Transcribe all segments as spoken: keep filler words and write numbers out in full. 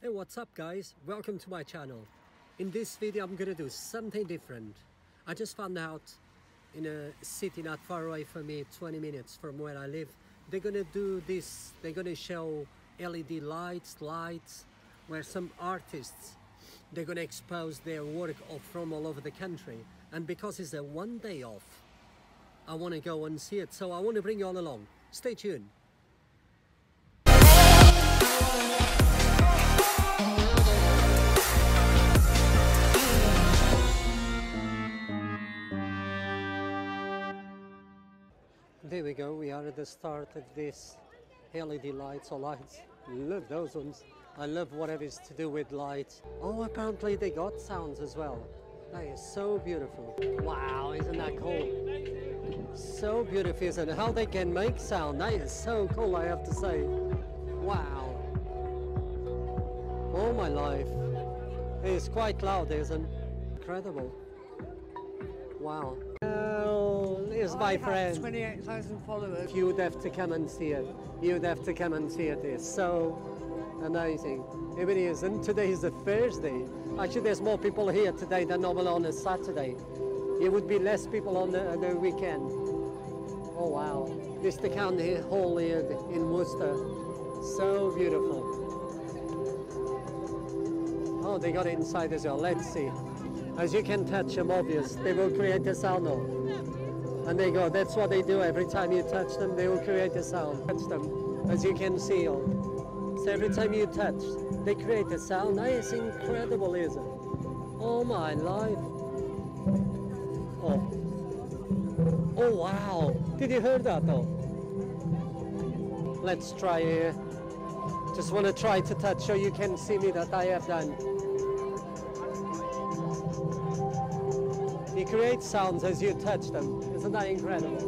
Hey, what's up guys, welcome to my channel. In this video I'm gonna do something different. I just found out in a city not far away from me, twenty minutes from where I live, they're gonna do this. They're gonna show L E D lights lights where some artists, they're gonna expose their work from all over the country, and because it's a one day off, I want to go and see it, so I want to bring you all along. Stay tuned. There we go, we are at the start of this L E D lights or lights. Love those ones. I love whatever is to do with lights. Oh, apparently they got sounds as well. That is so beautiful. Wow, isn't that cool? So beautiful, isn't it? How they can make sound. That is so cool, I have to say. Wow. All my life. It is quite loud, isn't it? Incredible. Wow. Here's my friend. twenty-eight thousand followers. You'd have to come and see it. You'd have to come and see it. It's so amazing. It really is. And today is a Thursday. Actually, there's more people here today than normal on a Saturday. It would be less people on the, on the weekend. Oh, wow. This is the county hall here in Worcester. So beautiful. Oh, they got it inside as well. Let's see. As you can touch them, obvious. They will create a sound now. And they go, that's what they do. Every time you touch them, they will create a sound. Touch them, as you can see. So every time you touch, they create a sound. That is incredible, isn't it? Oh my life. Oh. Oh wow. Did you hear that though? Let's try here. Just want to try to touch so you can see me that I have done. You create sounds as you touch them. Isn't that incredible?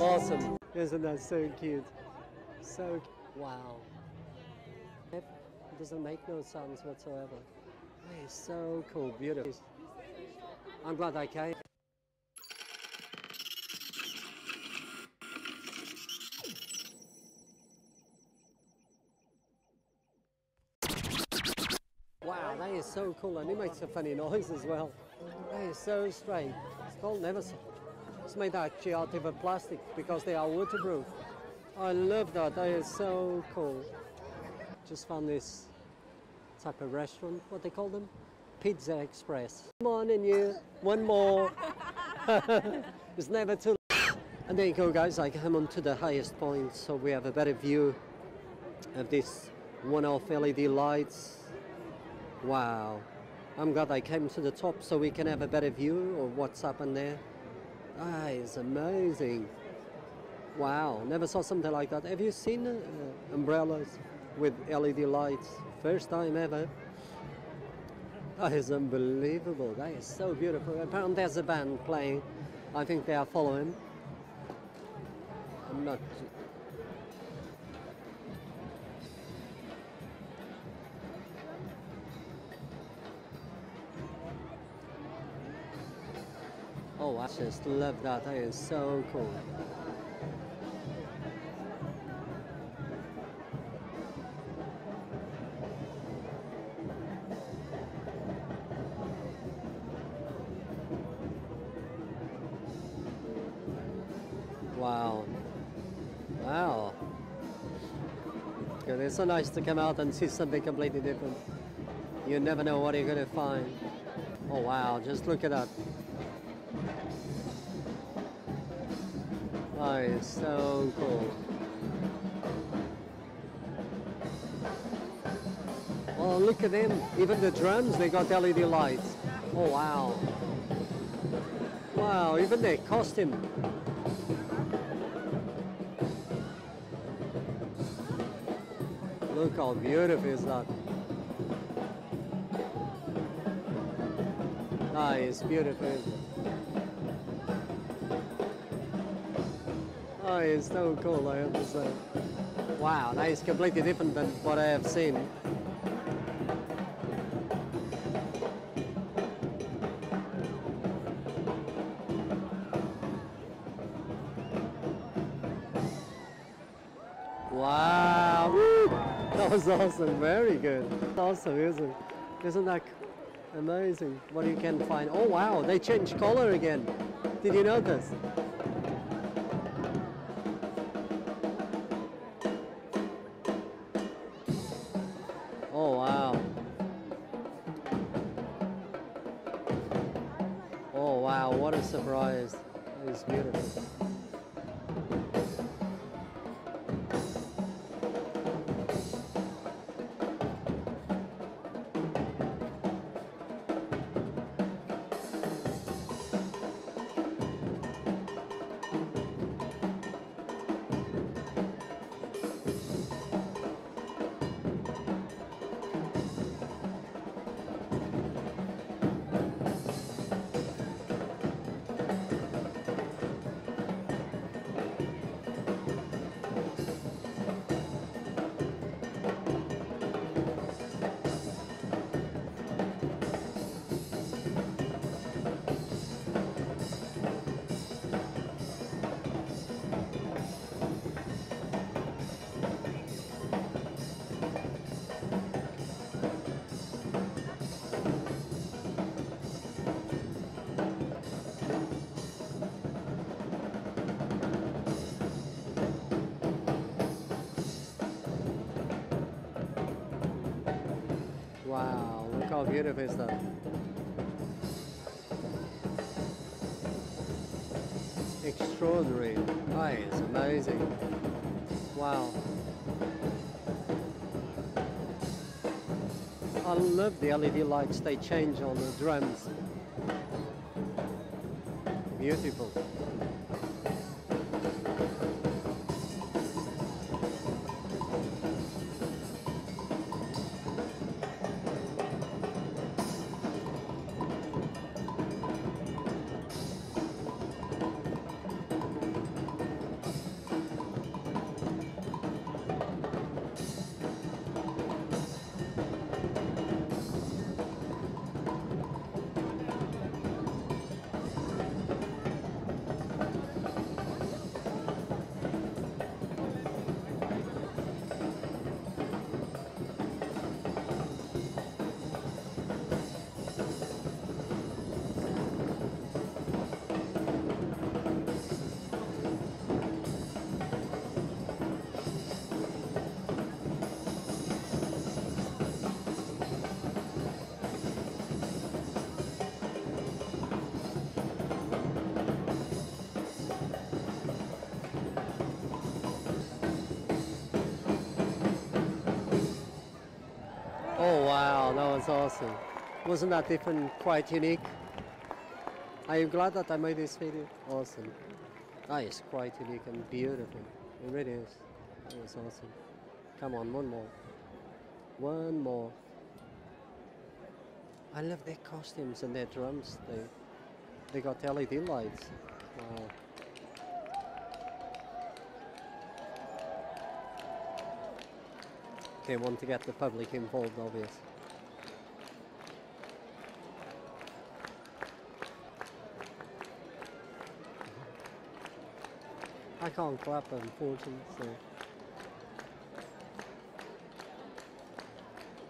Awesome. Isn't that so cute? So cute. Wow. It doesn't make no sounds whatsoever. That is so cool. Beautiful. I'm glad I came. Wow, that is so cool, and it makes a funny noise as well. That is so strange. It's called Neverson. It's made actually out of a plastic because they are waterproof. I love that. That is so cool. Just found this type of restaurant. What they call them? Pizza Express. Come on, and you. One more. It's never too late. And there you go, guys. I come on to the highest point, so we have a better view of this one-off L E D lights. Wow, I'm glad I came to the top so we can have a better view of what's happened there. Ah, it's amazing. Wow, never saw something like that. Have you seen uh, umbrellas with L E D lights? First time ever. That is unbelievable. That is so beautiful. Apparently there's a band playing. I think they are following. I'm not... Oh, I just love that. That is so cool. Wow. Wow. It's so nice to come out and see something completely different. You never know what you're going to find. Oh, wow. Just look at that. That is so cool. Oh, look at them. Even the drums, they got L E D lights. Oh, wow. Wow, even their costume. Look how beautiful is that. That is beautiful. Oh, it's so cool, I have to say. Wow, that is completely different than what I have seen. Wow. Wow, woo! That was awesome, very good. Awesome, isn't it? Isn't that amazing what you can find? Oh wow, they changed color again. Did you notice? Oh wow. Oh wow, what a surprise. It's beautiful. Wow, look how beautiful is that. Extraordinary, nice, amazing. Wow. I love the L E D lights they change on the drums. Beautiful. Oh wow, that was awesome. Wasn't that even quite unique? Are you glad that I made this video? Awesome. That is quite unique and beautiful. It really is. It was awesome. Come on, one more. One more. I love their costumes and their drums. They, they got L E D lights. Wow. They want to get the public involved, obviously. I can't clap, unfortunately. So.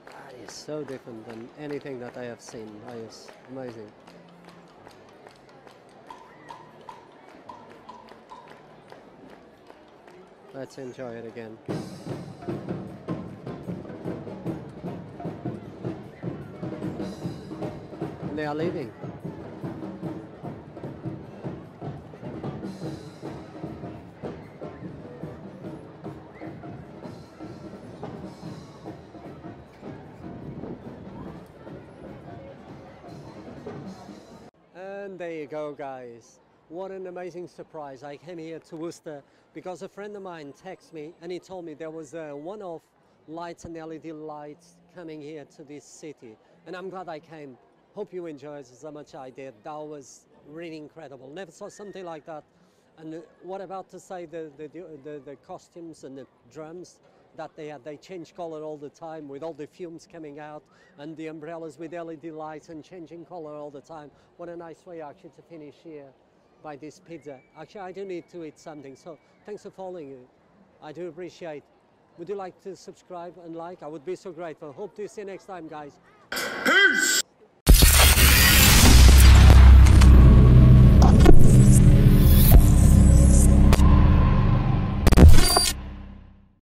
That is so different than anything that I have seen. That is amazing. Let's enjoy it again. They are leaving. And there you go, guys. What an amazing surprise. I came here to Worcester because a friend of mine texted me and he told me there was a one-off lights and L E D lights coming here to this city. And I'm glad I came. Hope you enjoyed as much as I did. That was really incredible. Never saw something like that. And what about to say the, the, the, the costumes and the drums that they had? They change color all the time with all the fumes coming out and the umbrellas with L E D lights and changing color all the time. What a nice way actually to finish here by this pizza. Actually, I do need to eat something. So thanks for following it. I do appreciate Would you like to subscribe and like? I would be so grateful. Hope to see you next time, guys. Peace!